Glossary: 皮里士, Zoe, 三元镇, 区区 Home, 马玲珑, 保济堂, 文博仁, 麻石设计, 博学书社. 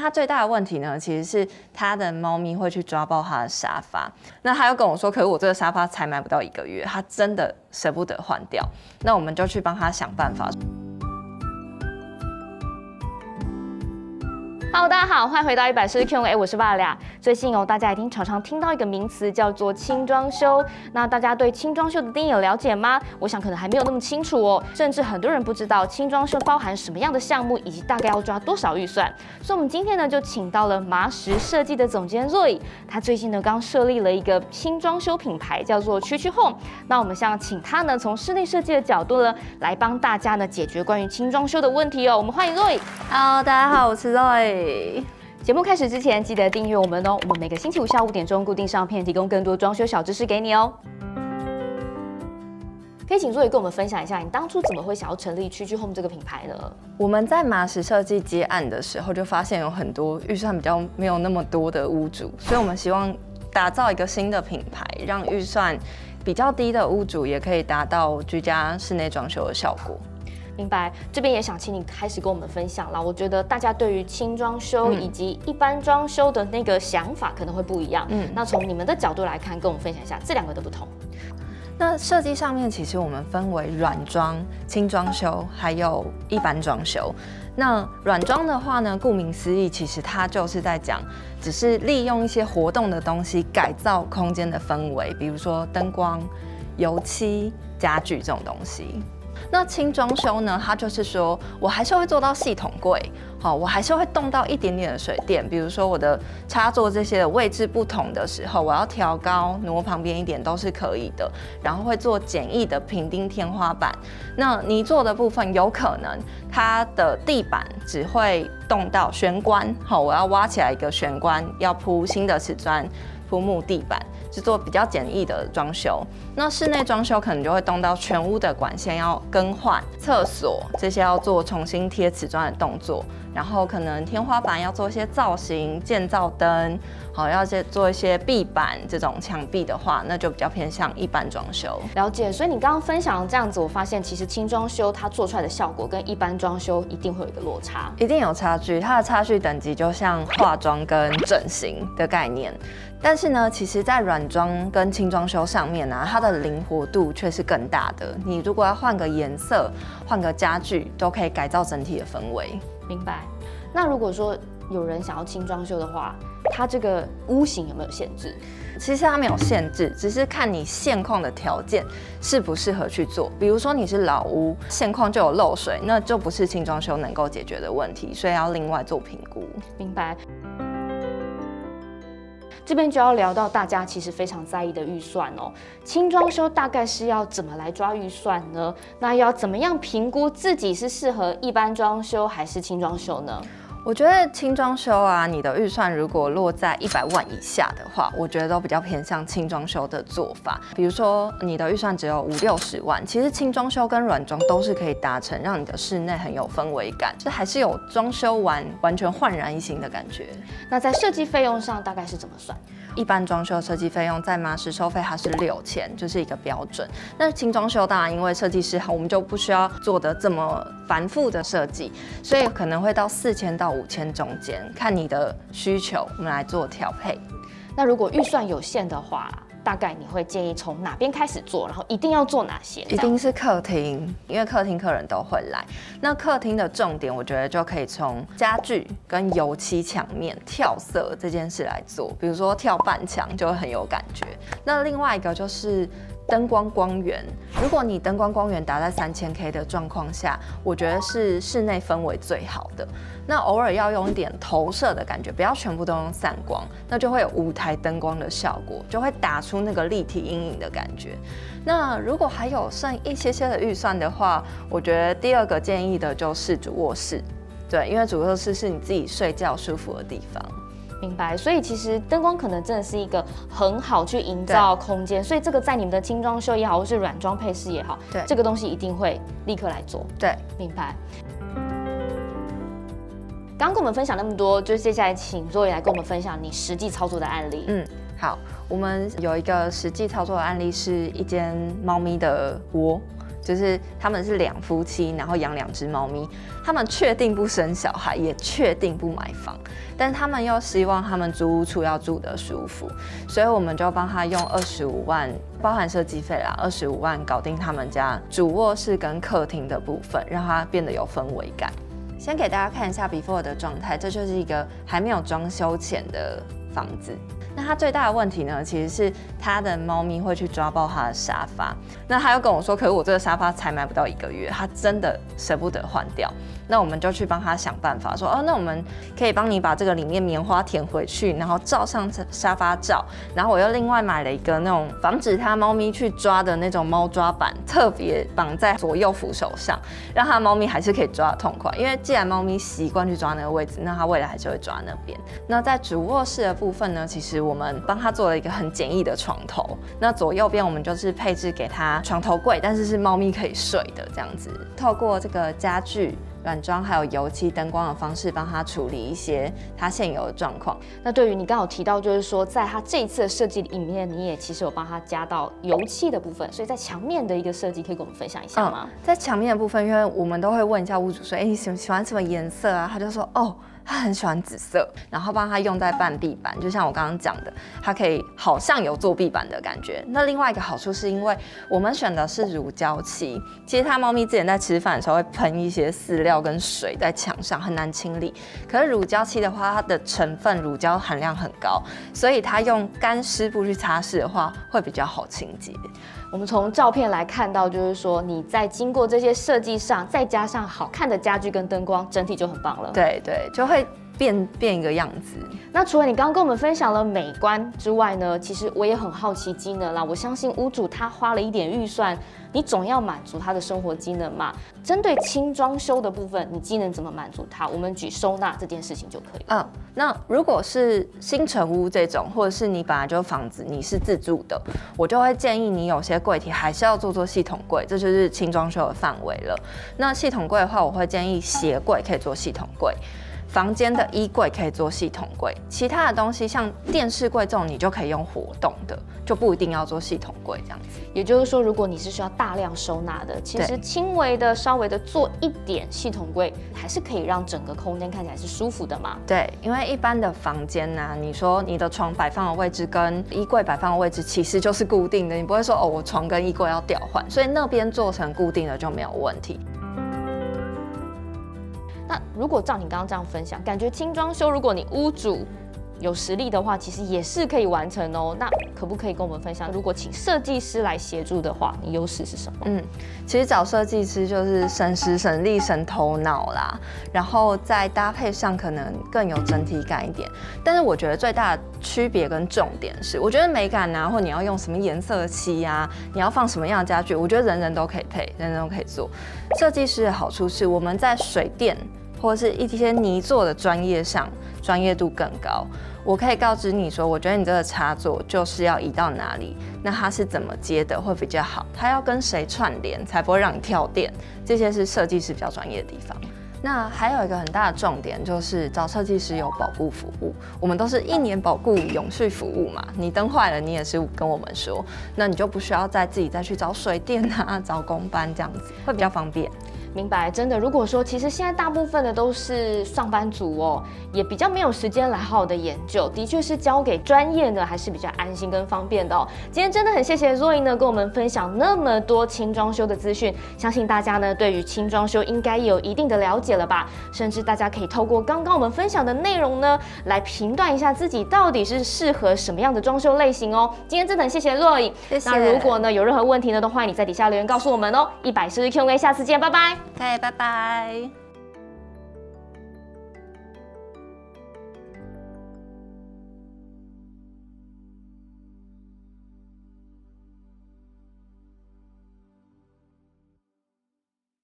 它最大的问题呢，其实是它的猫咪会去抓爆它的沙发。那他又跟我说，可是我这个沙发才买不到1个月，他真的舍不得换掉。那我们就去帮他想办法。 Hello， 大家好，欢迎回到140 Q&A， 我是巴拉。最近哦，大家一定常常听到一个名词叫做轻装修。那大家对轻装修的定义有了解吗？我想可能还没有那么清楚哦，甚至很多人不知道轻装修包含什么样的项目，以及大概要抓多少预算。所以，我们今天呢就请到了麻石设计的总监Zoe，他最近呢刚设立了一个轻装修品牌，叫做区区 Home。那我们想请他呢从室内设计的角度呢来帮大家呢解决关于轻装修的问题哦。我们欢迎Zoe。Hello， 大家好，我是Zoe。 节目开始之前，记得订阅我们哦！我们每个星期五下午5点钟固定上片，提供更多装修小知识给你哦。可以请Zoe跟我们分享一下，你当初怎么会想要成立区区 Home 这个品牌呢？我们在麻石设计接案的时候，就发现有很多预算比较没有那么多的屋主，所以我们希望打造一个新的品牌，让预算比较低的屋主也可以达到居家室内装修的效果。 明白，这边也想请你开始跟我们分享了。我觉得大家对于轻装修以及一般装修的那个想法可能会不一样。那从你们的角度来看，跟我们分享一下这两个的不同。那设计上面，其实我们分为软装、轻装修，还有一般装修。那软装的话呢，顾名思义，其实它就是在讲，只是利用一些活动的东西改造空间的氛围，比如说灯光、油漆、家具这种东西。 那轻装修呢？它就是说我还是会做到系统柜，好，我还是会动到一点点的水电，比如说我的插座这些的位置不同的时候，我要调高挪旁边一点都是可以的。然后会做简易的平钉天花板。那泥做的部分有可能它的地板只会动到玄关，好，我要挖起来一个玄关，要铺新的瓷砖，铺木地板。 是做比较简易的装修，那室内装修可能就会动到全屋的管线要更换，厕所这些要做重新贴瓷砖的动作，然后可能天花板要做一些造型、建造灯，好要做一些壁板这种墙壁的话，那就比较偏向一般装修。了解，所以你刚刚分享的这样子，我发现其实轻装修它做出来的效果跟一般装修一定会有一个落差，一定有差距，它的差距等级就像化妆跟整形的概念。 但是呢，其实，在软装跟轻装修上面啊，它的灵活度却是更大的。你如果要换个颜色、换个家具，都可以改造整体的氛围。明白。那如果说有人想要轻装修的话，它这个屋型有没有限制？其实它没有限制，只是看你现况的条件适不适合去做。比如说你是老屋，现况就有漏水，那就不是轻装修能够解决的问题，所以要另外做评估。明白。 这边就要聊到大家其实非常在意的预算哦。轻装修大概是要怎么来抓预算呢？那要怎么样评估自己是适合一般装修还是轻装修呢？我觉得轻装修啊，你的预算如果落在100万以下的话，我觉得都比较偏向轻装修的做法。比如说你的预算只有50、60万，其实轻装修跟软装都是可以达成，让你的室内很有氛围感，就还是有装修完完全焕然一新的感觉。那在设计费用上大概是怎么算？ 一般装修设计费用在麻石收费它是6000，就是一个标准。那轻装修当然因为设计师好，我们就不需要做的这么繁复的设计，所以可能会到4000到5000中间，看你的需求，我们来做调配。那如果预算有限的话， 大概你会建议从哪边开始做，然后一定要做哪些？一定是客厅，因为客厅客人都会来。那客厅的重点，我觉得就可以从家具跟油漆墙面跳色这件事来做，比如说跳半墙就会很有感觉。那另外一个就是 灯光光源，如果你灯光光源达在3000K 的状况下，我觉得是室内氛围最好的。那偶尔要用一点投射的感觉，不要全部都用散光，那就会有舞台灯光的效果，就会打出那个立体阴影的感觉。那如果还有剩一些些的预算的话，我觉得第二个建议的就是主卧室，对，因为主卧室是你自己睡觉舒服的地方。 明白，所以其实灯光可能真的是一个很好去营造空间，所以这个在你们的轻装修也好，或是软装配饰也好，对这个东西一定会立刻来做。对，明白。刚刚跟我们分享那么多，就是接下来请Zoe来跟我们分享你实际操作的案例。好，我们有一个实际操作的案例是一间猫咪的窝。就是他们是两夫妻，然后养2只猫咪，他们确定不生小孩，也确定不买房，但是他们又希望他们租屋处要住得舒服，所以我们就帮他用25万，包含设计费啦，25万搞定他们家主卧室跟客厅的部分，让它变得有氛围感。先给大家看一下 before 的状态，这就是一个还没有装修前的房子。 那他最大的问题呢，其实是他的猫咪会去抓爆他的沙发。那他又跟我说，可是我这个沙发才买不到1个月，他真的舍不得换掉。那我们就去帮他想办法，说哦，那我们可以帮你把这个里面棉花填回去，然后罩上沙发罩。然后我又另外买了一个那种防止他猫咪去抓的那种猫抓板，特别绑在左右扶手上，让他猫咪还是可以抓得痛快。因为既然猫咪习惯去抓那个位置，那它未来还是会抓那边。那在主卧室的部分呢，其实 我们帮他做了一个很简易的床头，那左右边我们就是配置给他床头柜，但是是猫咪可以睡的这样子。透过这个家具、软装还有油漆、灯光的方式，帮他处理一些他现有的状况。那对于你刚好提到，就是说在他这一次的设计里面，你也其实有帮他加到油漆的部分，所以在墙面的一个设计，可以跟我们分享一下吗？在墙面的部分，因为我们都会问一下屋主说，哎，你喜欢什么颜色啊？他就说，哦， 他很喜欢紫色，然后帮他用在半壁板，就像我刚刚讲的，它可以好像有做壁板的感觉。那另外一个好处是因为我们选的是乳胶漆，其实它猫咪之前在吃饭的时候会喷一些饲料跟水在墙上，很难清理。可是乳胶漆的话，它的成分乳胶含量很高，所以它用干湿布去擦拭的话，会比较好清洁。 我们从照片来看到，就是说你在经过这些设计上，再加上好看的家具跟灯光，整体就很棒了。对对，就会变一个样子。那除了你刚刚跟我们分享了美观之外呢，其实我也很好奇机能啦。我相信屋主他花了一点预算，你总要满足他的生活机能嘛。针对轻装修的部分，你机能怎么满足他？我们举收纳这件事情就可以了。那如果是新成屋这种，或者是你本来就房子你是自住的，我就会建议你有些柜体还是要做系统柜，这就是轻装修的范围了。那系统柜的话，我会建议鞋柜可以做系统柜，房间的衣柜可以做系统柜，其他的东西像电视柜这种，你就可以用活动的，就不一定要做系统柜这样子。也就是说，如果你是需要大量收纳的，其实轻微的、稍微的做一点系统柜，还是可以让整个空间看起来是舒服的嘛。对，因为一般的房间呢，你说你的床摆放的位置跟衣柜摆放的位置其实就是固定的，你不会说哦，我床跟衣柜要调换，所以那边做成固定的就没有问题。 那如果照你刚刚这样分享，感觉轻装修，如果你屋主有实力的话，其实也是可以完成哦。那可不可以跟我们分享，如果请设计师来协助的话，你优势是什么？其实找设计师就是省时、省力、省头脑啦，然后在搭配上可能更有整体感一点。但是我觉得最大的区别跟重点是，我觉得美感啊，或你要用什么颜色的漆啊，你要放什么样的家具，我觉得人人都可以配，人人都可以做。设计师的好处是，我们在水电 或是一些泥做的专业上，专业度更高。我可以告知你说，我觉得你这个插座就是要移到哪里，那它是怎么接的会比较好，它要跟谁串联才不会让你跳电，这些是设计师比较专业的地方。 那还有一个很大的重点就是找设计师有保固服务，我们都是1年保固永续服务嘛。你灯坏了，你也是跟我们说，那你就不需要自己再去找水电啊、找工班这样子，会比较方便。明白，真的。如果说其实现在大部分的都是上班族哦，也比较没有时间来好好的研究，的确是交给专业的还是比较安心跟方便的哦。今天真的很谢谢Zoey呢，跟我们分享那么多轻装修的资讯，相信大家呢对于轻装修应该也有一定的了解 了吧，甚至大家可以透过刚刚我们分享的内容呢，来评断一下自己到底是适合什么样的装修类型哦。今天真的很谢谢Zoey， 那如果呢有任何问题呢，都欢迎你在底下留言告诉我们哦。140Q&A， 下次见，拜拜。对，拜拜。